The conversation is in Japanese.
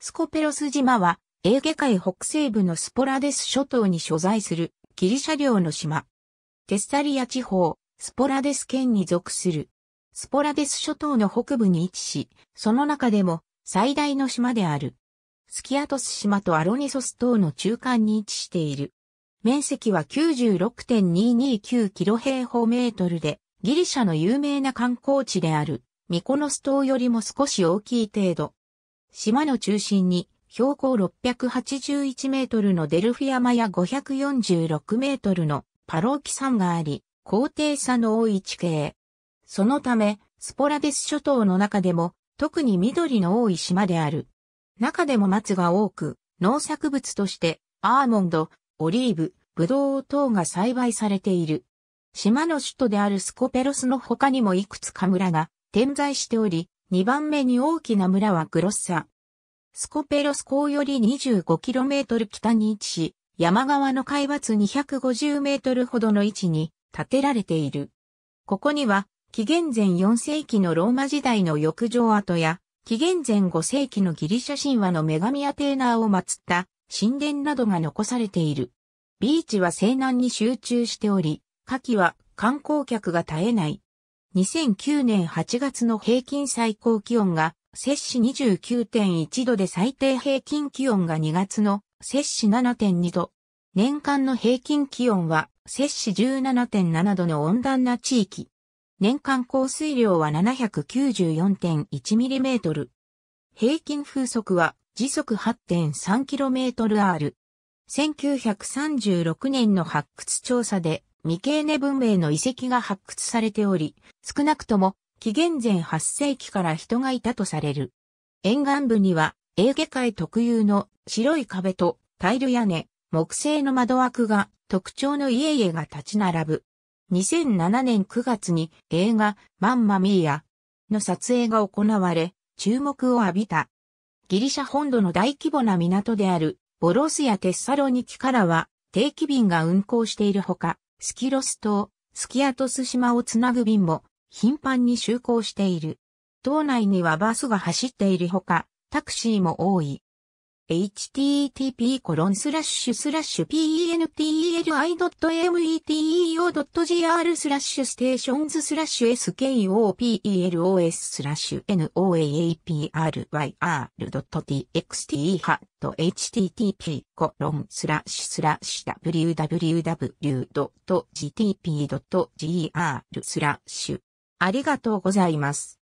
スコペロス島は、エーゲ海北西部のスポラデス諸島に所在するギリシャ領の島。テッサリア地方、スポラデス県に属する。スポラデス諸島の北部に位置し、その中でも最大の島である。スキアトス島とアロニソス島の中間に位置している。面積は 96.229 キロ平方メートルで、ギリシャの有名な観光地であるミコノス島よりも少し大きい程度。島の中心に標高681メートルのデルフィ山や546メートルのパローキ山があり、高低差の多い地形。そのため、スポラデス諸島の中でも特に緑の多い島である。中でも松が多く、農作物としてアーモンド、オリーブ、ブドウ等が栽培されている。島の首都であるスコペロスの他にもいくつか村が点在しており、2番目に大きな村はグロッサ。スコペロス港より 25km 北に位置し、山側の海抜 250m ほどの位置に建てられている。ここには、紀元前4世紀のローマ時代の浴場跡や、紀元前5世紀のギリシャ神話の女神アテーナを祀った神殿などが残されている。ビーチは西南に集中しており、夏季は観光客が絶えない。2009年8月の平均最高気温が摂氏 29.1 度で最低平均気温が2月の摂氏 7.2 度。年間の平均気温は摂氏 17.7 度の温暖な地域。年間降水量は 794.1mm。平均風速は時速 8.3km ある。1936年の発掘調査で、ミケーネ文明の遺跡が発掘されており、少なくとも紀元前8世紀から人がいたとされる。沿岸部にはエーゲ海特有の白い壁とタイル屋根、木製の窓枠が特徴の家々が立ち並ぶ。2007年9月に映画マンマミーアの撮影が行われ、注目を浴びた。ギリシャ本土の大規模な港であるボロスやテッサロニキからは定期便が運航しているほか、スキロス島、スキアトス島をつなぐ便も頻繁に就航している。島内にはバスが走っているほか、タクシーも多い。http://penopelosgr/stations/skeopelosrationapolosr.txt/noaapr.txt/www.gtp.gr/. ありがとうございます。